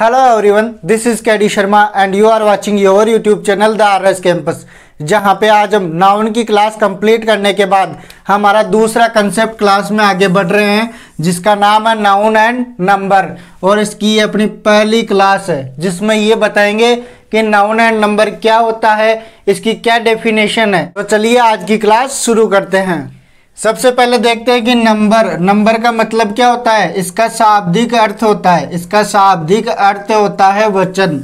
Hello everyone, this is Cady Sharma and you are watching your YouTube channel the RS campus, जहां पे आज हम noun की class complete करने के बाद हमारा दूसरा कंसेप्ट क्लास में आगे बढ़ रहे हैं जिसका नाम है नाउन एंड नंबर। और इसकी अपनी पहली क्लास है जिसमें ये बताएंगे कि नाउन एंड नंबर क्या होता है, इसकी क्या डेफिनेशन है। तो चलिए आज की क्लास शुरू करते हैं। सबसे पहले देखते हैं कि नंबर का मतलब क्या होता है। इसका शाब्दिक अर्थ होता है वचन।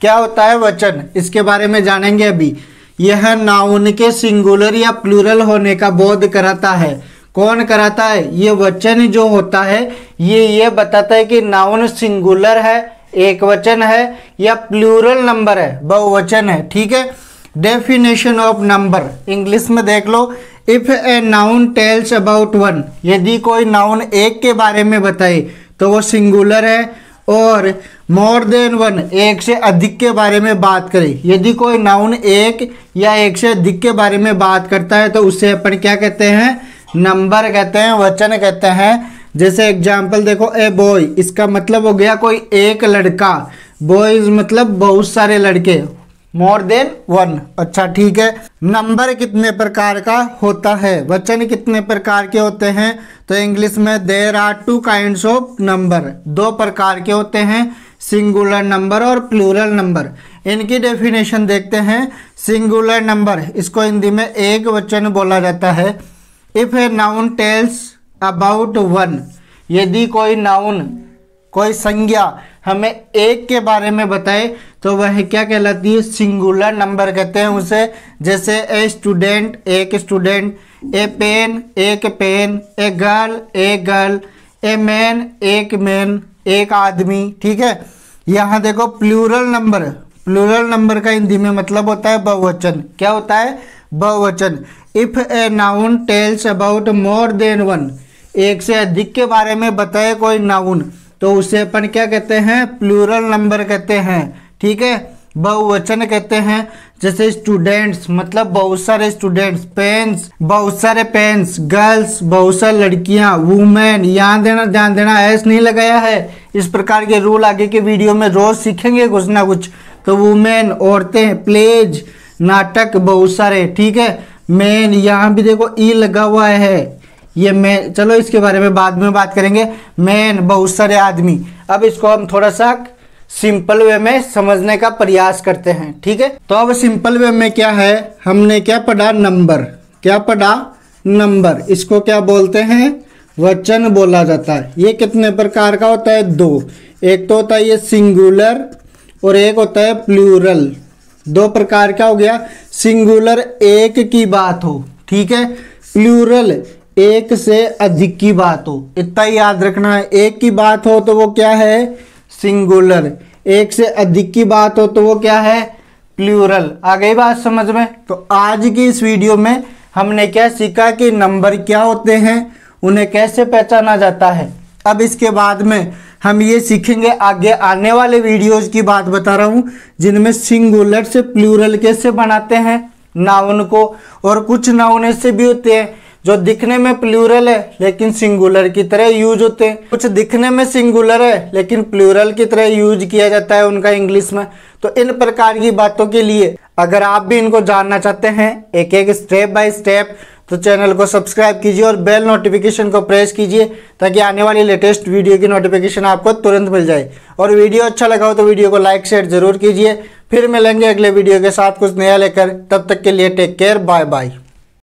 क्या होता है? वचन। इसके बारे में जानेंगे अभी। यह नाउन के सिंगुलर या प्लूरल होने का बोध कराता है। कौन कराता है? ये वचन जो होता है ये बताता है कि नाउन सिंगुलर है, एक वचन है या प्लूरल नंबर है, बहुवचन है। ठीक है। डेफिनेशन ऑफ नंबर इंग्लिश में देख लो। If a noun tells about one, यदि कोई नाउन एक के बारे में बताए तो वो सिंगुलर है। और मोर देन वन, एक से अधिक के बारे में बात करे। यदि कोई नाउन एक या एक से अधिक के बारे में बात करता है तो उसे अपन क्या कहते हैं? नंबर कहते हैं, वचन कहते हैं। जैसे एग्जाम्पल देखो, ए बॉय, इसका मतलब हो गया कोई एक लड़का। बॉयज मतलब बहुत सारे लड़के, मोर देन वन। अच्छा, ठीक है। नंबर कितने प्रकार का होता है, वचन कितने प्रकार के होते हैं? तो इंग्लिश में there are two kinds of number, दो प्रकार के होते हैं, सिंगुलर नंबर और प्लूरल नंबर। इनकी डेफिनेशन देखते हैं। सिंगुलर नंबर, इसको हिंदी में एक वचन बोला जाता है। If a noun tells about one, यदि कोई नाउन, कोई संज्ञा हमें एक के बारे में बताए तो वह क्या कहलाती है? सिंगुलर नंबर कहते हैं उसे। जैसे ए स्टूडेंट, एक स्टूडेंट, ए पेन, एक पेन, ए गर्ल, एक गर्ल, ए मैन, एक मैन, एक आदमी। ठीक है। यहाँ देखो प्लूरल नंबर, प्लूरल नंबर का हिंदी में मतलब होता है बहुवचन। क्या होता है? बहुवचन। If a noun tells about more than one, एक से अधिक के बारे में बताए कोई नाउन तो उसे अपन क्या कहते हैं? प्लूरल नंबर कहते हैं। ठीक है, बहुवचन कहते हैं। जैसे स्टूडेंट्स मतलब बहुत सारे स्टूडेंट्स, पेन्स बहुत सारे पेन्स, गर्ल्स बहुत सारी लड़कियां, वुमेन। यहाँ देना, ध्यान देना, ऐस नहीं लगाया है। इस प्रकार के रूल आगे के वीडियो में रोज सीखेंगे कुछ ना कुछ। तो वुमेन औरतें, प्लेज नाटक बहुत सारे। ठीक है। मैन, यहाँ भी देखो ई लगा हुआ है, ये मैन, चलो इसके बारे में बाद में बात करेंगे। मैन बहुत सारे आदमी। अब इसको हम थोड़ा सा सिंपल वे में समझने का प्रयास करते हैं। ठीक है। तो अब सिंपल वे में क्या है, हमने क्या पढ़ा? नंबर। क्या पढ़ा? नंबर। इसको क्या बोलते हैं? वचन बोला जाता है। ये कितने प्रकार का होता है? दो। एक तो होता है ये सिंगुलर और एक होता है प्लूरल। दो प्रकार का हो गया। सिंगुलर एक की बात हो, ठीक है, प्लूरल एक से अधिक की बात हो। इतना ही याद रखना है। एक की बात हो तो वो क्या है? सिंगुलर। एक से अधिक की बात हो तो वो क्या है? प्लूरल। आ गई बात समझ में? तो आज की इस वीडियो में हमने क्या सीखा कि नंबर क्या होते हैं, उन्हें कैसे पहचाना जाता है। अब इसके बाद में हम ये सीखेंगे, आगे आने वाले वीडियोज़ की बात बता रहा हूँ, जिनमें सिंगुलर से प्लूरल कैसे बनाते हैं नाउन को। और कुछ नाउन ऐसे भी होते हैं जो दिखने में प्लूरल है लेकिन सिंगुलर की तरह यूज होते हैं। कुछ दिखने में सिंगुलर है लेकिन प्लूरल की तरह यूज किया जाता है उनका इंग्लिश में। तो इन प्रकार की बातों के लिए अगर आप भी इनको जानना चाहते हैं एक एक स्टेप बाय स्टेप, तो चैनल को सब्सक्राइब कीजिए और बेल नोटिफिकेशन को प्रेस कीजिए ताकि आने वाली लेटेस्ट वीडियो की नोटिफिकेशन आपको तुरंत मिल जाए। और वीडियो अच्छा लगा हो तो वीडियो को लाइक शेयर जरूर कीजिए। फिर मिलेंगे अगले वीडियो के साथ कुछ नया लेकर। तब तक के लिए टेक केयर, बाय बाय।